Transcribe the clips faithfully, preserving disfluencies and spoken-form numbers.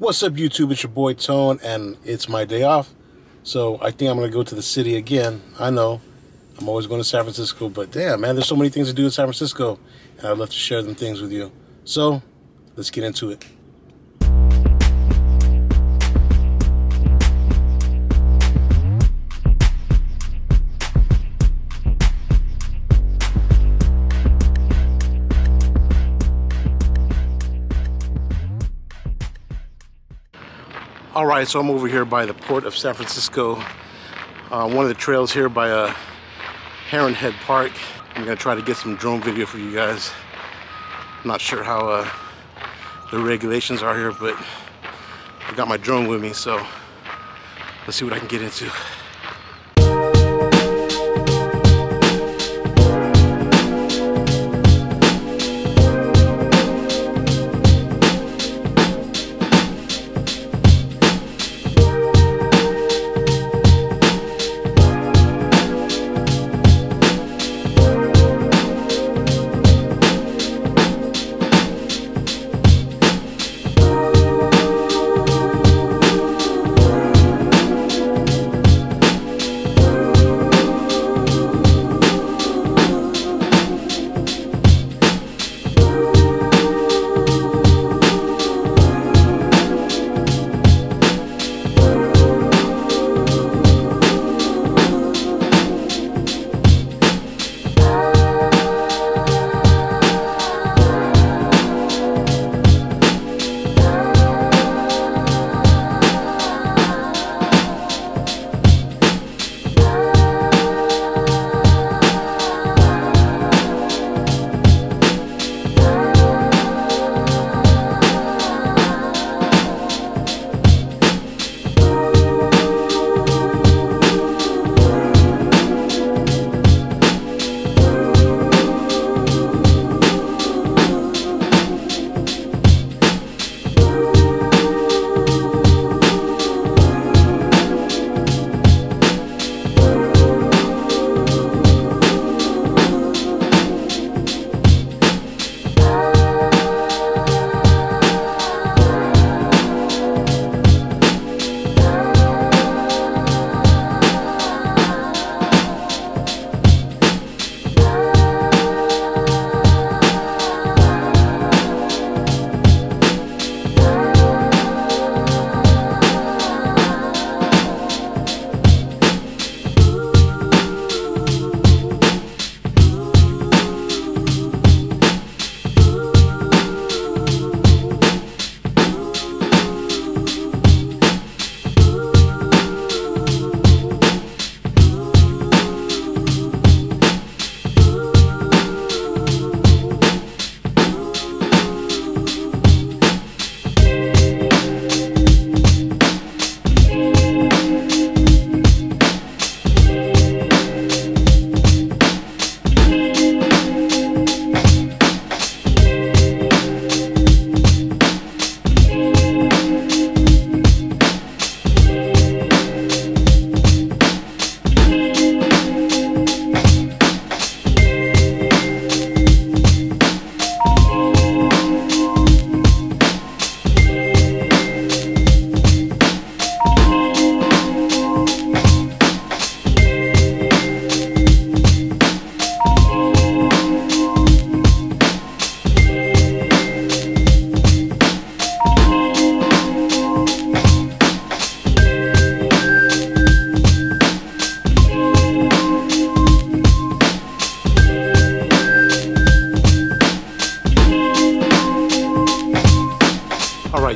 What's up, YouTube? It's your boy Tone, and it's my day off, so I think I'm gonna go to the city again. I know I'm always going to San Francisco, but damn, man, there's so many things to do in San Francisco, and I'd love to share them things with you. So let's get into it. All right, so I'm over here by the port of San Francisco. Uh, one of the trails here by uh, Heron Head Park. I'm gonna try to get some drone video for you guys. I'm not sure how uh, the regulations are here, but I got my drone with me, so let's see what I can get into.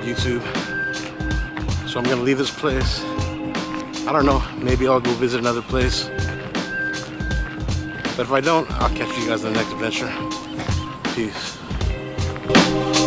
YouTube. So I'm gonna leave this place. I don't know, maybe I'll go visit another place, but if I don't, I'll catch you guys in the next adventure. Peace.